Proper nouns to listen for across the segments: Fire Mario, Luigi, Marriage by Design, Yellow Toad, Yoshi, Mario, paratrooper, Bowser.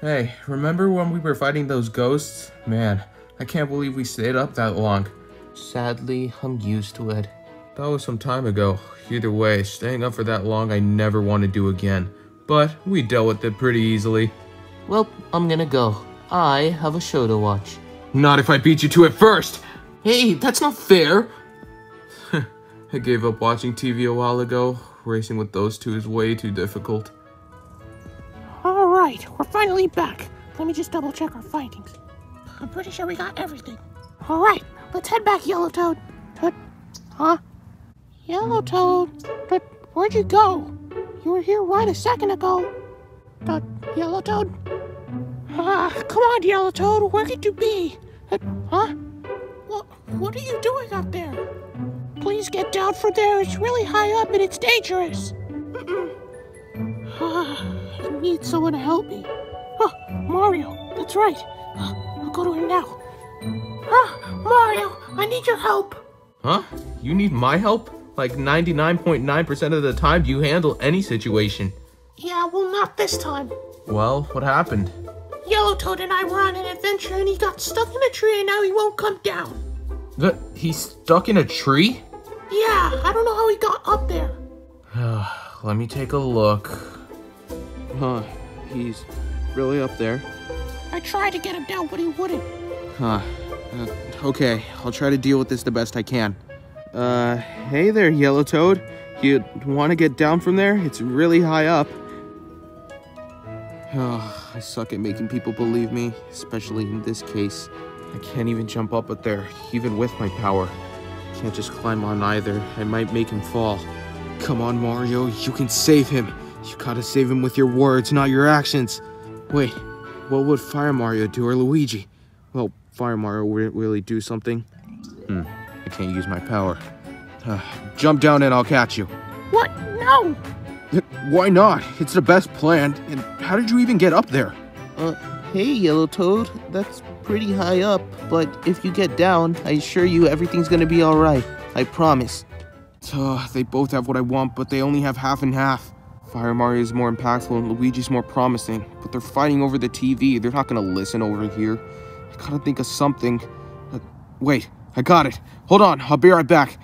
Hey, remember when we were fighting those ghosts? Man, I can't believe we stayed up that long. Sadly, I'm used to it. That was some time ago. Either way, staying up for that long I never want to do again. But we dealt with it pretty easily. Well, I'm gonna go. I have a show to watch. Not if I beat you to it first! Hey, that's not fair! I gave up watching TV a while ago. Racing with those two is way too difficult. Alright, we're finally back. Let me just double check our findings. I'm pretty sure we got everything. Alright, let's head back, Yellow Toad. Toad? Huh? Yellow Toad? But where'd you go? You were here right a second ago. Toad? Yellow Toad? Ah, come on, Yellow Toad, where could you be? Huh? What are you doing up there? Please get down from there, it's really high up and it's dangerous. I need someone to help me. Oh, Mario, that's right. I'll go to him now. Mario, I need your help. Huh? You need my help? Like 99.9% of the time you handle any situation. Yeah, well not this time. Well, what happened? Yellow Toad and I were on an adventure and he got stuck in a tree and now he won't come down. He's stuck in a tree? Yeah, I don't know how he got up there. Let me take a look. Huh, he's really up there. I tried to get him down, but he wouldn't. Huh, okay, I'll try to deal with this the best I can. Hey there, Yellow Toad. You want to get down from there? It's really high up. I suck at making people believe me, especially in this case. I can't even jump up there, even with my power. Can't just climb on either. I might make him fall. Come on, Mario, you can save him. You gotta save him with your words, not your actions. Wait, what would Fire Mario do or Luigi? Well, Fire Mario wouldn't really do something. I can't use my power. Jump down and I'll catch you. What? No! Why not? It's the best plan. And how did you even get up there? Hey, Yellow Toad. That's pretty high up, but if you get down, I assure you everything's gonna be alright. I promise. They both have what I want, but they only have half and half. Fire Mario is more impactful and Luigi's more promising, but they're fighting over the TV. They're not gonna listen over here. I gotta think of something. Wait, I got it. Hold on, I'll be right back.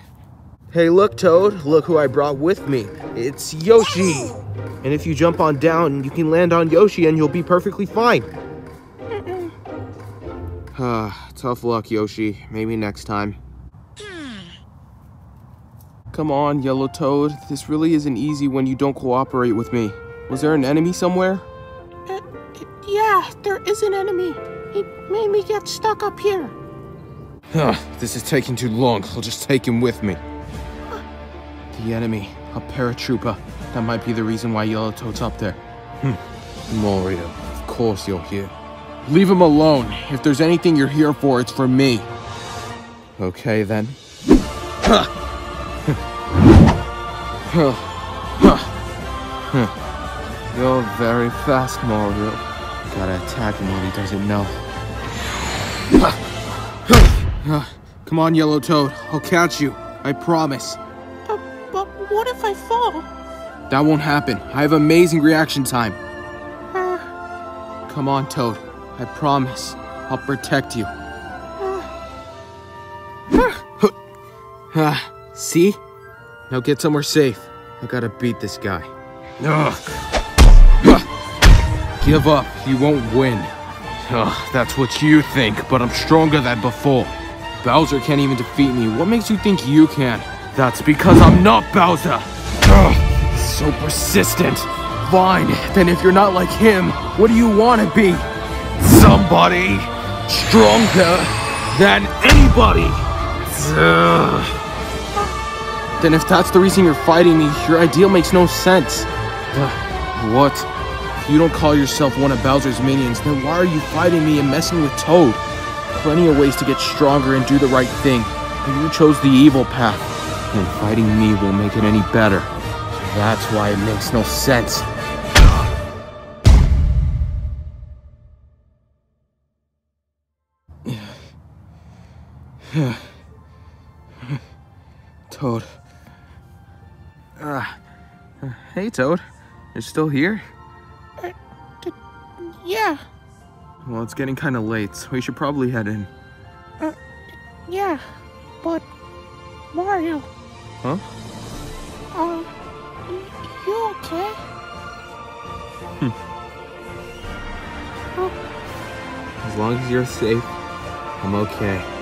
Hey, look, Toad. Look who I brought with me. It's Yoshi. And if you jump on down, you can land on Yoshi and you'll be perfectly fine. Tough luck, Yoshi. Maybe next time. Come on, Yellow Toad. This really isn't easy when you don't cooperate with me. Was there an enemy somewhere? Yeah, there is an enemy. He made me get stuck up here. This is taking too long. I'll just take him with me. The enemy, a paratrooper. That might be the reason why Yellow Toad's up there. Mario, of course you're here. Leave him alone. If there's anything you're here for, it's for me. Okay, then. You're very fast, Mario. You gotta attack him when he doesn't know. Come on, Yellow Toad. I'll catch you. I promise. But what if I fall? That won't happen. I have amazing reaction time. Come on, Toad. I promise, I'll protect you. See? Now get somewhere safe. I gotta beat this guy. Give up, you won't win. That's what you think, but I'm stronger than before. Bowser can't even defeat me. What makes you think you can? That's because I'm not Bowser! So persistent. Fine, then if you're not like him, what do you want to be? Somebody stronger than anybody! Then if that's the reason you're fighting me, your ideal makes no sense. What? If you don't call yourself one of Bowser's minions, then why are you fighting me and messing with Toad? Plenty of ways to get stronger and do the right thing, but you chose the evil path, and fighting me won't make it any better. That's why it makes no sense. Toad. Hey, Toad. You're still here? Yeah. Well, it's getting kind of late, so we should probably head in. Yeah, but Mario. Huh? You okay? As long as you're safe, I'm okay.